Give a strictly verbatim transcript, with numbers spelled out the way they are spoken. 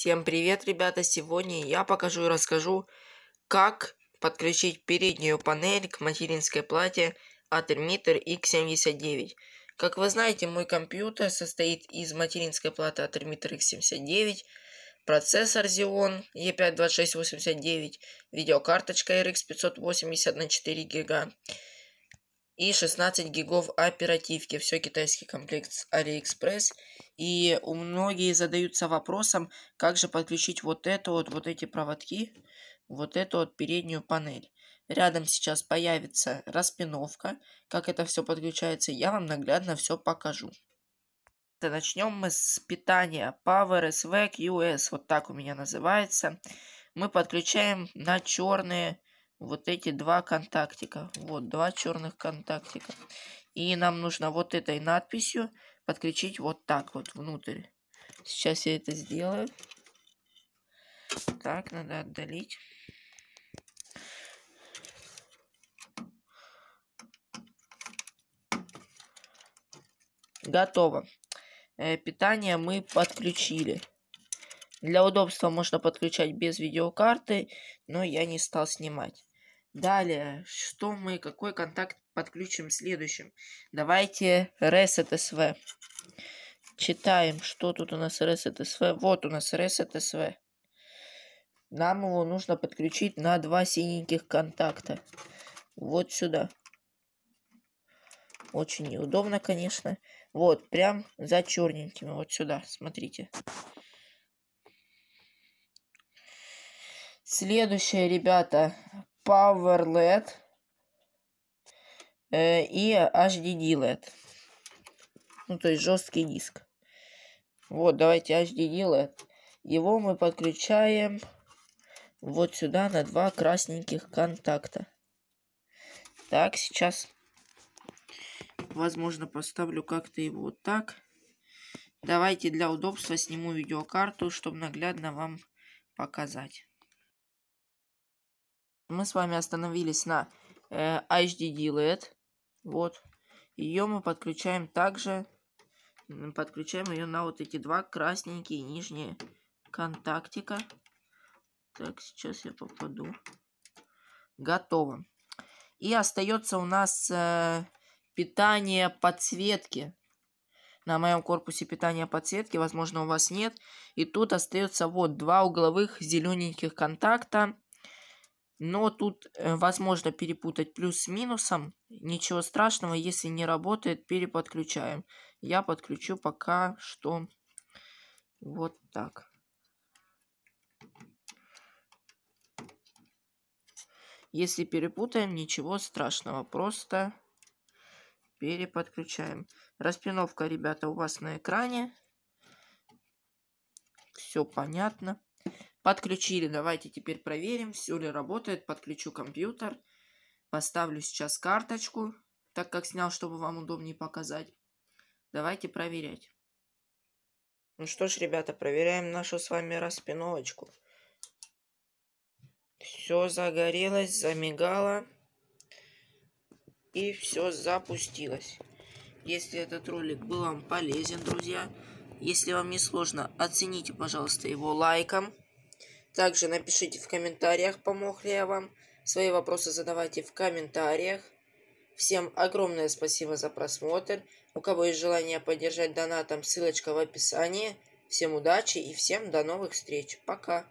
Всем привет, ребята! Сегодня я покажу и расскажу, как подключить переднюю панель к материнской плате Atermiter икс семьдесят девять. Как вы знаете, мой компьютер состоит из материнской платы Atermiter икс семьдесят девять, процессор Xeon и пять двадцать шесть восемьдесят девять, видеокарточка эр икс пятьсот восемьдесят на четыре гига и шестнадцать гигов оперативки. Все китайский комплект с Алиэкспресс. И у многие задаются вопросом, как же подключить вот это вот, вот эти проводки, вот эту вот переднюю панель. Рядом сейчас появится распиновка, как это все подключается. Я вам наглядно все покажу. Начнем мы с питания PowerSW ю эс. Вот так у меня называется. Мы подключаем на черные вот эти два контактика. Вот два черных контактика. И нам нужно вот этой надписью подключить вот так вот внутрь. Сейчас я это сделаю. Так, надо отдалить. Готово. Питание мы подключили. Для удобства можно подключать без видеокарты, но я не стал снимать. Далее, что мы, какой контакт подключим следующим? Давайте Reset эс ви. Читаем, что тут у нас Reset эс ви. Вот у нас Reset эс ви. Нам его нужно подключить на два синеньких контакта. Вот сюда. Очень неудобно, конечно. Вот, прям за черненькими. Вот сюда, смотрите. Следующее, ребята, Power эл и ди э, и эйч ди ди эл и ди. Ну, то есть жесткий диск. Вот, давайте эйч ди ди эл и ди. Его мы подключаем вот сюда на два красненьких контакта. Так, сейчас, возможно, поставлю как-то его вот так. Давайте для удобства сниму видеокарту, чтобы наглядно вам показать. Мы с вами остановились на э, эйч ди ди эл и ди. Вот. Ее мы подключаем также. Подключаем ее на вот эти два красненькие нижние контактика. Так, сейчас я попаду. Готово. И остается у нас э, питание подсветки. На моем корпусе питания подсветки, возможно, у вас нет. И тут остается вот два угловых зелененьких контакта. Но тут э, возможно перепутать плюс с минусом. Ничего страшного, если не работает, переподключаем. Я подключу пока что вот так. Если перепутаем, ничего страшного. Просто переподключаем. Распиновка, ребята, у вас на экране. Все понятно. Подключили. Давайте теперь проверим, все ли работает. Подключу компьютер. Поставлю сейчас карточку, так как снял, чтобы вам удобнее показать. Давайте проверять. Ну что ж, ребята, проверяем нашу с вами распиновочку. Все загорелось, замигало. И все запустилось. Если этот ролик был вам полезен, друзья, если вам не сложно, оцените, пожалуйста, его лайком. Также напишите в комментариях, помог ли я вам. Свои вопросы задавайте в комментариях. Всем огромное спасибо за просмотр. У кого есть желание поддержать донатом, ссылочка в описании. Всем удачи и всем до новых встреч. Пока.